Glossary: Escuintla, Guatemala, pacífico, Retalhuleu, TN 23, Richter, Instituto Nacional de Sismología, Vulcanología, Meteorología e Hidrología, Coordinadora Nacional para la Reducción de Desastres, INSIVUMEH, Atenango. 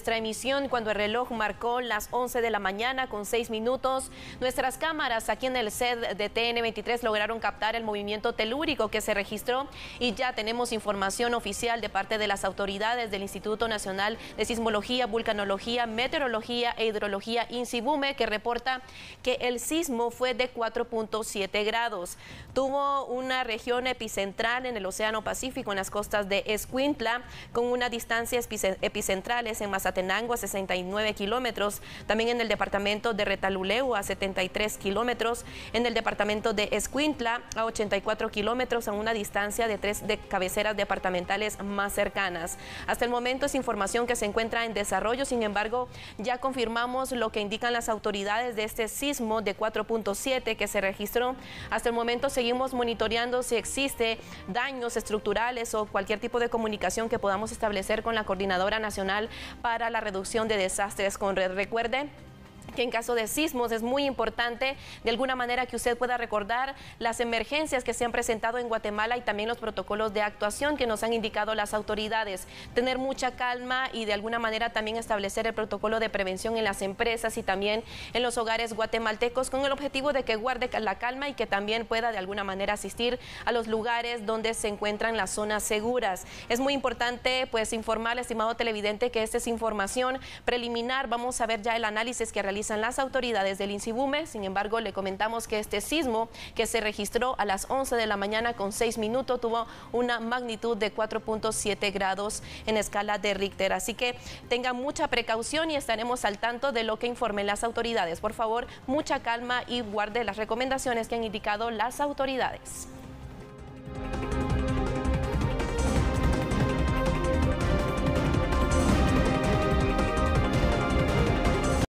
Nuestra emisión cuando el reloj marcó las 11 de la mañana con 6 minutos. Nuestras cámaras aquí en el set de TN 23 lograron captar el movimiento telúrico que se registró y ya tenemos información oficial de parte de las autoridades del Instituto Nacional de Sismología, Vulcanología, Meteorología e Hidrología INSIVUMEH, que reporta que el sismo fue de 4.7 grados. Tuvo una región epicentral en el Océano Pacífico, en las costas de Escuintla, con una distancia epicentral en Atenango a 69 kilómetros, también en el departamento de Retalhuleu a 73 kilómetros, en el departamento de Escuintla a 84 kilómetros, a una distancia de tres de cabeceras departamentales más cercanas. Hasta el momento es información que se encuentra en desarrollo, sin embargo, ya confirmamos lo que indican las autoridades de este sismo de 4.7 que se registró. Hasta el momento seguimos monitoreando si existe daños estructurales o cualquier tipo de comunicación que podamos establecer con la Coordinadora Nacional para la Reducción de Desastres con Red. Recuerde que en caso de sismos es muy importante de alguna manera que usted pueda recordar las emergencias que se han presentado en Guatemala y también los protocolos de actuación que nos han indicado las autoridades. Tener mucha calma y de alguna manera también establecer el protocolo de prevención en las empresas y también en los hogares guatemaltecos con el objetivo de que guarde la calma y que también pueda de alguna manera asistir a los lugares donde se encuentran las zonas seguras. Es muy importante pues informar, estimado televidente, que esta es información preliminar. Vamos a ver ya el análisis que realizan las autoridades del INSIVUMEH. Sin embargo, le comentamos que este sismo que se registró a las 11 de la mañana con 6 minutos tuvo una magnitud de 4.7 grados en escala de Richter. Así que tenga mucha precaución y estaremos al tanto de lo que informen las autoridades. Por favor, mucha calma y guarde las recomendaciones que han indicado las autoridades.